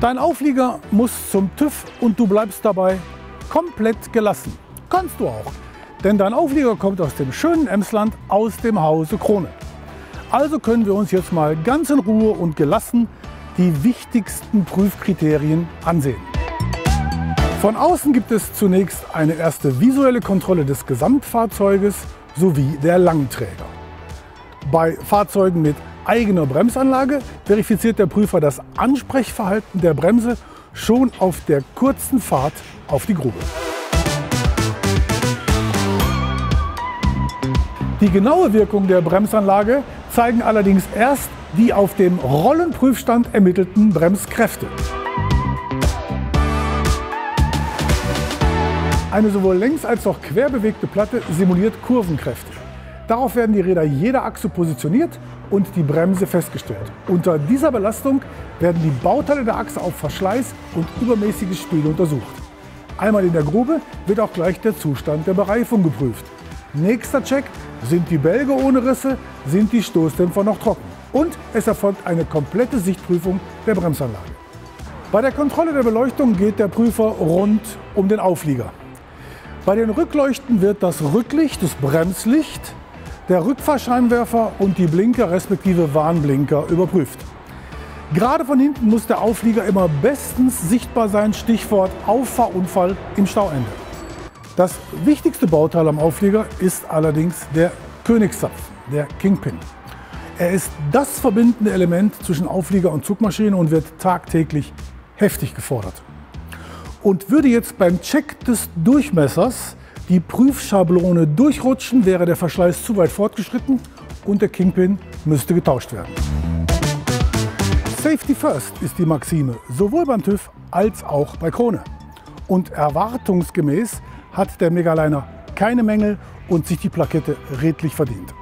Dein Auflieger muss zum TÜV und du bleibst dabei komplett gelassen. Kannst du auch, denn dein Auflieger kommt aus dem schönen Emsland, aus dem Hause Krone. Also können wir uns jetzt mal ganz in Ruhe und gelassen die wichtigsten Prüfkriterien ansehen. Von außen gibt es zunächst eine erste visuelle Kontrolle des Gesamtfahrzeuges sowie der Langträger. Bei Fahrzeugen mit eigener Bremsanlage verifiziert der Prüfer das Ansprechverhalten der Bremse schon auf der kurzen Fahrt auf die Grube. Die genaue Wirkung der Bremsanlage zeigen allerdings erst die auf dem Rollenprüfstand ermittelten Bremskräfte. Eine sowohl längs als auch quer bewegte Platte simuliert Kurvenkräfte. Darauf werden die Räder jeder Achse positioniert und die Bremse festgestellt. Unter dieser Belastung werden die Bauteile der Achse auf Verschleiß und übermäßiges Spiel untersucht. Einmal in der Grube wird auch gleich der Zustand der Bereifung geprüft. Nächster Check: Sind die Bälge ohne Risse, sind die Stoßdämpfer noch trocken? Und es erfolgt eine komplette Sichtprüfung der Bremsanlage. Bei der Kontrolle der Beleuchtung geht der Prüfer rund um den Auflieger. Bei den Rückleuchten wird das Rücklicht, das Bremslicht, der Rückfahrscheinwerfer und die Blinker respektive Warnblinker überprüft. Gerade von hinten muss der Auflieger immer bestens sichtbar sein, Stichwort Auffahrunfall im Stauende. Das wichtigste Bauteil am Auflieger ist allerdings der Königszapfen, der Kingpin. Er ist das verbindende Element zwischen Auflieger und Zugmaschine und wird tagtäglich heftig gefordert. Und würde jetzt beim Check des Durchmessers die Prüfschablone durchrutschen, wäre der Verschleiß zu weit fortgeschritten und der Kingpin müsste getauscht werden. Safety first ist die Maxime, sowohl beim TÜV als auch bei Krone. Und erwartungsgemäß hat der Megaliner keine Mängel und sich die Plakette redlich verdient.